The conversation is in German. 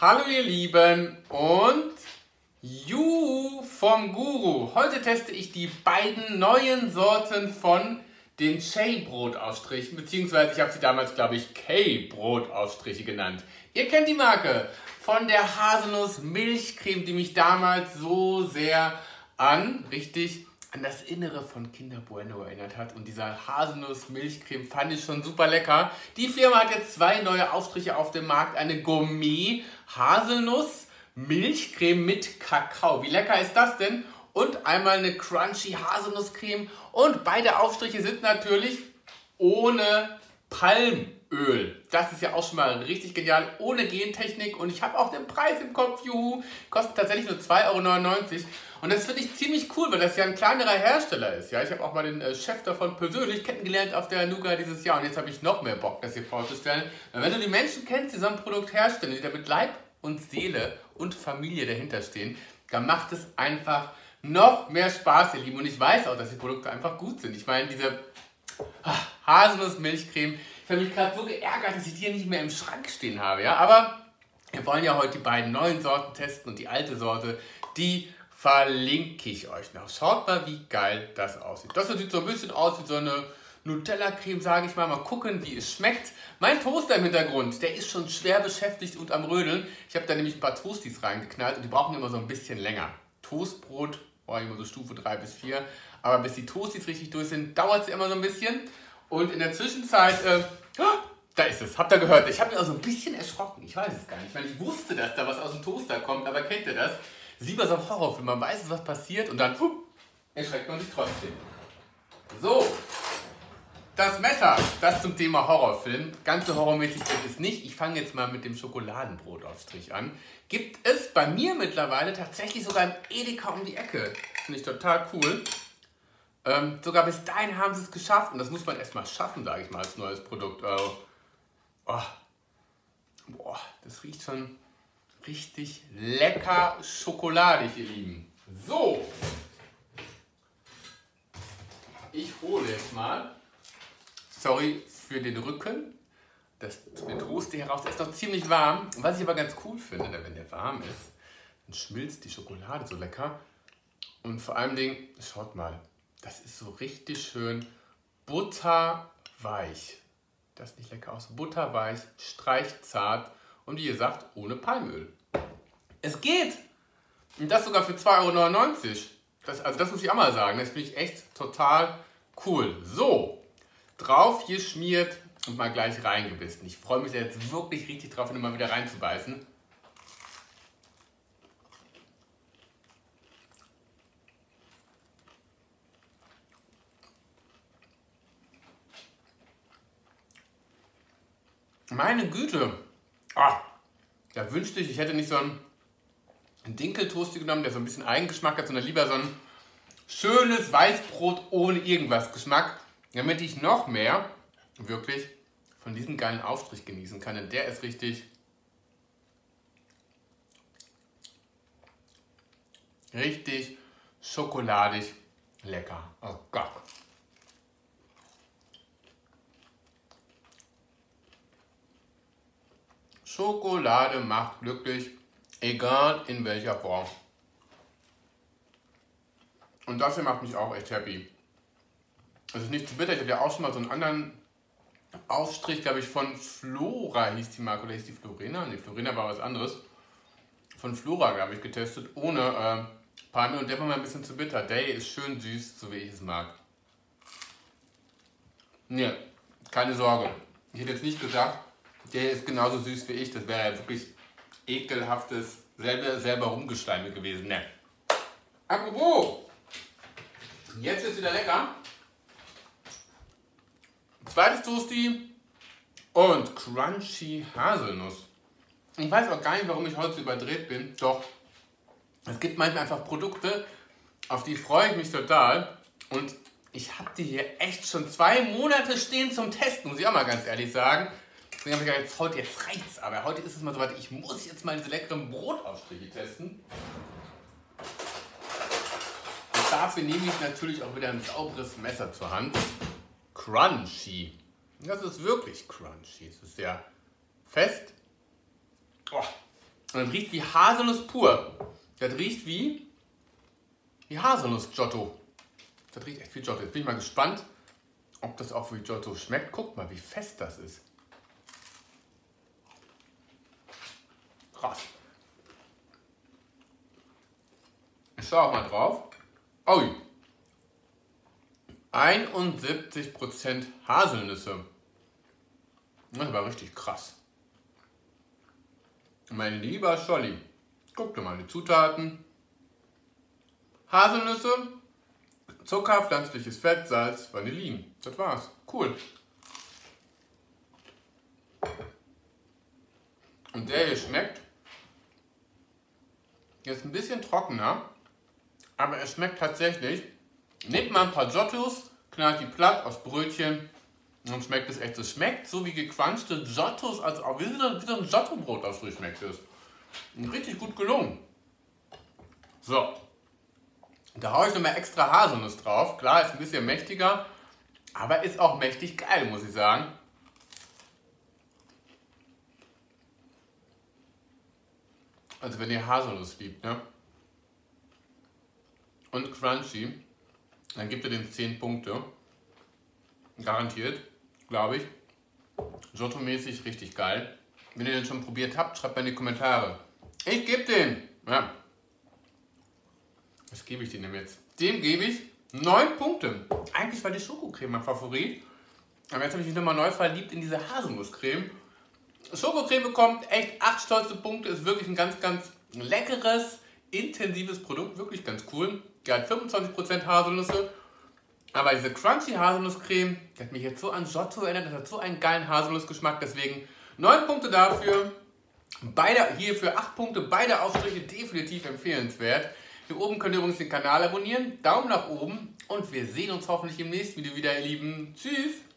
Hallo ihr Lieben und Juhu vom Guru. Heute teste ich die beiden neuen Sorten von den Cay-Brotaufstrichen, beziehungsweise ich habe sie damals, glaube ich, Cay-Brotaufstriche genannt. Ihr kennt die Marke von der Haselnuss-Milchcreme, die mich damals so sehr an das Innere von Kinder Bueno erinnert hat. Und dieser Haselnuss-Milchcreme fand ich schon super lecker. Die Firma hat jetzt zwei neue Aufstriche auf dem Markt. Eine Gourmet-Haselnuss-Milchcreme mit Kakao. Wie lecker ist das denn? Und einmal eine Crunchy-Haselnusscreme. Und beide Aufstriche sind natürlich ohne Palmöl. Das ist ja auch schon mal richtig genial. Ohne Gentechnik. Und ich habe auch den Preis im Kopf. Juhu. Kostet tatsächlich nur 2,99 €. Und das finde ich ziemlich cool, weil das ja ein kleinerer Hersteller ist. Ja, ich habe auch mal den Chef davon persönlich kennengelernt auf der Nuga dieses Jahr. Und jetzt habe ich noch mehr Bock, das hier vorzustellen. Weil wenn du die Menschen kennst, die so ein Produkt herstellen, die da mit Leib und Seele und Familie dahinter stehen, dann macht es einfach noch mehr Spaß, ihr Lieben. Und ich weiß auch, dass die Produkte einfach gut sind. Ich meine, diese Haselnuss-Milchcreme, ich habe mich gerade so geärgert, dass ich die hier nicht mehr im Schrank stehen habe. Ja, aber wir wollen ja heute die beiden neuen Sorten testen und die alte Sorte, die verlinke ich euch noch. Schaut mal, wie geil das aussieht. Das sieht so ein bisschen aus wie so eine Nutella-Creme, sage ich mal. Mal gucken, wie es schmeckt. Mein Toaster im Hintergrund, der ist schon schwer beschäftigt und am Rödeln. Ich habe da nämlich ein paar Toasties reingeknallt und die brauchen immer so ein bisschen länger. Toastbrot, immer so Stufe 3 bis 4. Aber bis die Toasties richtig durch sind, dauert es immer so ein bisschen. Und in der Zwischenzeit, da ist es, habt ihr gehört. Ich habe mich auch so ein bisschen erschrocken. Ich weiß es gar nicht, weil ich wusste, dass da was aus dem Toaster kommt. Aber kennt ihr das? Lieber so ein Horrorfilm, man weiß, was passiert und dann erschreckt man sich trotzdem. So, das Messer, das zum Thema Horrorfilm. Ganz so horrormäßig ist es nicht. Ich fange jetzt mal mit dem Schokoladenbrotaufstrich an. Gibt es bei mir mittlerweile tatsächlich sogar im Edeka um die Ecke. Finde ich total cool. Sogar bis dahin haben sie es geschafft und das muss man erstmal schaffen, sage ich mal, als neues Produkt. Boah, das riecht schon richtig lecker schokoladig, ihr Lieben. So, ich hole jetzt mal, sorry für den Rücken, den Toast hier raus, der ist noch ziemlich warm. Und was ich aber ganz cool finde, wenn der warm ist, dann schmilzt die Schokolade so lecker. Und vor allen Dingen, schaut mal, das ist so richtig schön butterweich. Das sieht lecker aus, butterweich, streichzart. Und wie gesagt, ohne Palmöl. Es geht! Und das sogar für 2,99 €. Das muss ich auch mal sagen. Das finde ich echt total cool. So, drauf geschmiert und mal gleich reingebissen. Ich freue mich jetzt wirklich richtig drauf, mal wieder reinzubeißen. Meine Güte! Da wünschte ich, ich hätte nicht so einen Dinkeltoast genommen, der so ein bisschen Eigengeschmack hat, sondern lieber so ein schönes Weißbrot ohne irgendwas Geschmack, damit ich noch mehr wirklich von diesem geilen Aufstrich genießen kann. Denn der ist richtig schokoladig lecker. Oh Gott. Schokolade macht glücklich, egal in welcher Form. Und das hier macht mich auch echt happy. Das ist nicht zu bitter. Ich habe ja auch schon mal so einen anderen Aufstrich, glaube ich, von Flora hieß die Marke. Oder hieß die Florina? Ne, Florina war was anderes. Von Flora, glaube ich, getestet, ohne Palmöl. Und der war mal ein bisschen zu bitter. Der ist schön süß, so wie ich es mag. Ne, keine Sorge. Ich hätte jetzt nicht gesagt, der ist genauso süß wie ich. Das wäre ja wirklich ekelhaftes, selber rumgeschleime gewesen. Ne. Apropos, jetzt ist wieder lecker. Zweites Toasty und Crunchy Haselnuss. Ich weiß auch gar nicht, warum ich heute so überdreht bin. Doch, es gibt manchmal einfach Produkte, auf die freue ich mich total. Und ich habe die hier echt schon 2 Monate stehen zum Testen, muss ich auch mal ganz ehrlich sagen. Deswegen habe ich gedacht, jetzt reicht's, aber heute ist es mal soweit, ich muss jetzt mal diese leckeren Brotaufstriche testen. Und dafür nehme ich natürlich auch wieder ein sauberes Messer zur Hand. Crunchy. Das ist wirklich crunchy. Es ist sehr fest. Oh, Das riecht wie Haselnuss pur. Das riecht wie Haselnuss Giotto. Das riecht echt wie Giotto. Jetzt bin ich mal gespannt, ob das auch wie Giotto schmeckt. Guckt mal, wie fest das ist. Krass. Ich schaue auch mal drauf. Oh, 71% Haselnüsse. Das war richtig krass. Mein lieber Scholli, guck dir mal die Zutaten. Haselnüsse, Zucker, pflanzliches Fett, Salz, Vanillin. Das war's. Cool. Und der hier schmeckt jetzt ein bisschen trockener, aber er schmeckt tatsächlich. Nehmt mal ein paar Giottos, knallt die platt aus Brötchen und schmeckt es echt. Es schmeckt so wie gequanschte Giottos, also auch wie so ein Giotto-Brotaufstrich schmeckt es. Richtig gut gelungen. So, da haue ich nochmal extra Haselnuss drauf. Klar, ist ein bisschen mächtiger, aber ist auch mächtig geil, muss ich sagen. Also wenn ihr Haselnuss liebt, ne? Und crunchy, dann gibt ihr dem 10 Punkte. Garantiert, glaube ich. Giotto-mäßig richtig geil. Wenn ihr den schon probiert habt, schreibt mal in die Kommentare. Ich gebe den! Ja. Was gebe ich dem jetzt? Dem gebe ich 9 Punkte. Eigentlich war die Schokocreme mein Favorit. Aber jetzt habe ich mich nochmal neu verliebt in diese Haselnusscreme. Schokocreme bekommt echt 8 stolze Punkte. Ist wirklich ein ganz, ganz leckeres, intensives Produkt. Wirklich ganz cool. Die hat 25% Haselnüsse. Aber diese crunchy Haselnusscreme, die hat mich jetzt so an Giotto erinnert. Das hat so einen geilen Haselnussgeschmack. Deswegen 9 Punkte dafür. Hier für 8 Punkte. Beide Aufstriche definitiv empfehlenswert. Hier oben könnt ihr übrigens den Kanal abonnieren. Daumen nach oben. Und wir sehen uns hoffentlich im nächsten Video wieder, ihr Lieben. Tschüss.